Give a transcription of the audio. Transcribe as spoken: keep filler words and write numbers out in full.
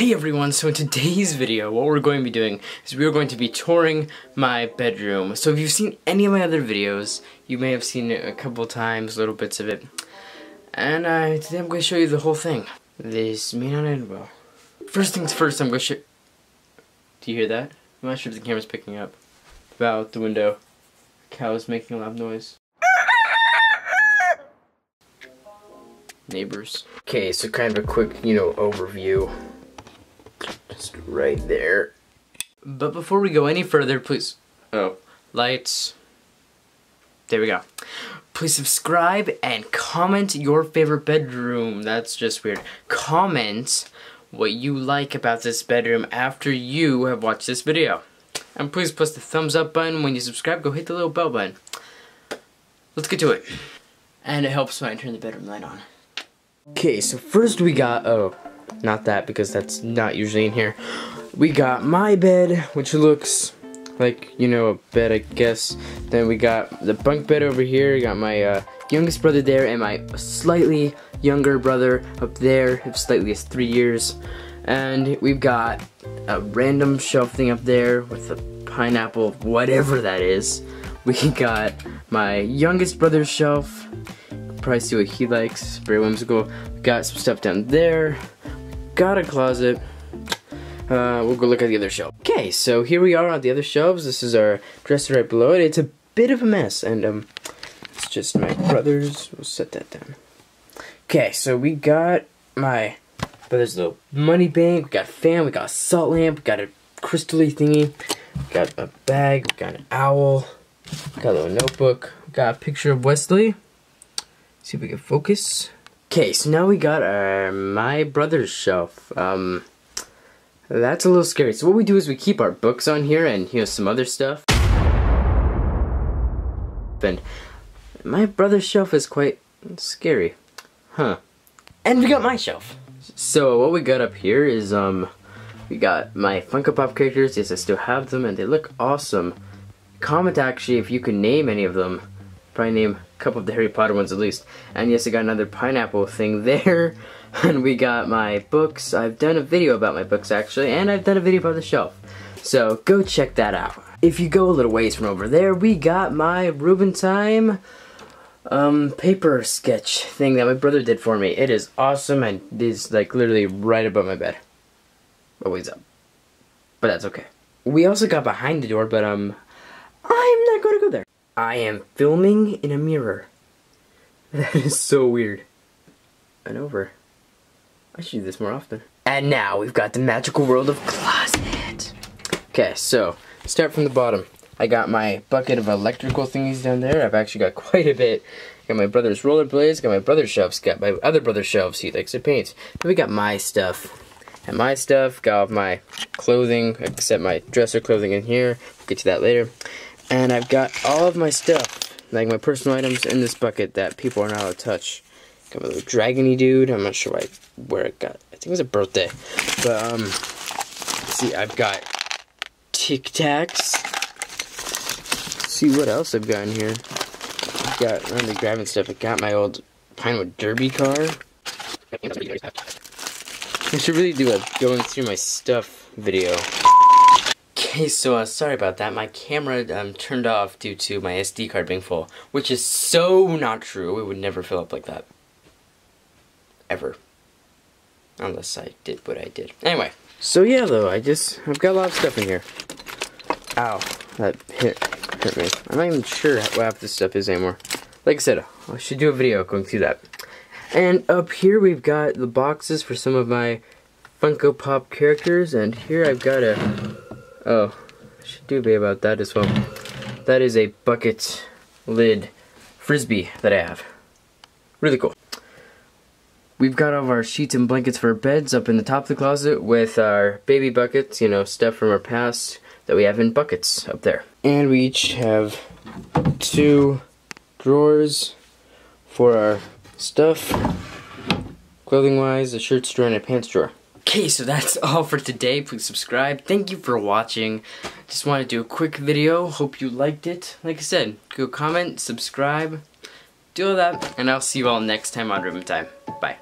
Hey everyone, so in today's video, what we're going to be doing is we are going to be touring my bedroom. So if you've seen any of my other videos, you may have seen it a couple times, little bits of it. And uh, today I'm going to show you the whole thing. This may not end well. First things first, I'm going to show... Do you hear that? I'm not sure if the camera's picking up. Bow out the window. The cow is making a loud noise. Neighbors. Okay, so kind of a quick, you know, overview. Just right there. But before we go any further, please... Oh. Lights. There we go. Please subscribe and comment your favorite bedroom. That's just weird. Comment what you like about this bedroom after you have watched this video. And please press the thumbs up button. When you subscribe, go hit the little bell button. Let's get to it. And it helps when I turn the bedroom light on. Okay, so first we got... Oh. Not that, because that's not usually in here. We got my bed, which looks like, you know, a bed, I guess. Then we got the bunk bed over here. We got my uh, youngest brother there and my slightly younger brother up there. If slightly is three years. And we've got a random shelf thing up there with a pineapple, whatever that is. We got my youngest brother's shelf. Probably see what he likes. Very whimsical. We got some stuff down there. Got a closet. Uh, we'll go look at the other shelf. Okay, so here we are on the other shelves. This is our dresser right below it. It's a bit of a mess, and um, it's just my brother's. We'll set that down. Okay, so we got my brother's little money bank. We got a fan. We got a salt lamp. We got a crystal-y thingy. We got a bag. We got an owl. We got a little notebook. We got a picture of Wesley. See if we can focus. Okay, so now we got our my brother's shelf. Um, that's a little scary. So what we do is we keep our books on here and, you know, some other stuff. And my brother's shelf is quite scary. Huh. And we got my shelf. So what we got up here is, um, we got my Funko Pop characters. Yes, I still have them and they look awesome. Comment actually if you can name any of them. Probably name a couple of the Harry Potter ones at least. And yes, I got another pineapple thing there. And we got my books. I've done a video about my books actually, and I've done a video about the shelf. So go check that out. If you go a little ways from over there, we got my Reuben Time um, paper sketch thing that my brother did for me. It is awesome and is like literally right above my bed. Always up. But that's okay. We also got behind the door, but um, I'm not going to go there. I am filming in a mirror. That is so weird. And over. I should do this more often. And now we've got the magical world of closet. Okay, so start from the bottom. I got my bucket of electrical thingies down there. I've actually got quite a bit. Got my brother's rollerblades. Got my brother's shelves. Got my other brother's shelves. He likes to paint. Then we got my stuff. And my stuff. Got all of my clothing, except my dresser clothing in here. We'll get to that later. And I've got all of my stuff, like my personal items, in this bucket that people are not allowed to touch. Got my little dragony dude. I'm not sure why, where it got. I think it was a birthday. But um, let's see, I've got Tic Tacs. Let's see what else I've got in here. I've got really grabbing stuff. I got my old Pinewood Derby car. I should really do a going through my stuff video. Okay, so uh, sorry about that. My camera um, turned off due to my S D card being full, which is so not true. It would never fill up like that. Ever. Unless I did what I did. Anyway. So yeah, though, I just, I've got a lot of stuff in here. Ow. That hit, hit me. I'm not even sure what half this stuff is anymore. Like I said, I should do a video going through that. And up here we've got the boxes for some of my Funko Pop characters, and here I've got a... Oh, I should do be about that as well. That is a bucket lid frisbee that I have. Really cool. We've got all of our sheets and blankets for our beds up in the top of the closet with our baby buckets, you know, stuff from our past that we have in buckets up there. And we each have two drawers for our stuff, clothing-wise, a shirts drawer and a pants drawer. Okay, so that's all for today. Please subscribe. Thank you for watching. Just want to do a quick video. Hope you liked it. Like I said, go comment, subscribe, do all that, and I'll see you all next time on Reuben Time. Bye.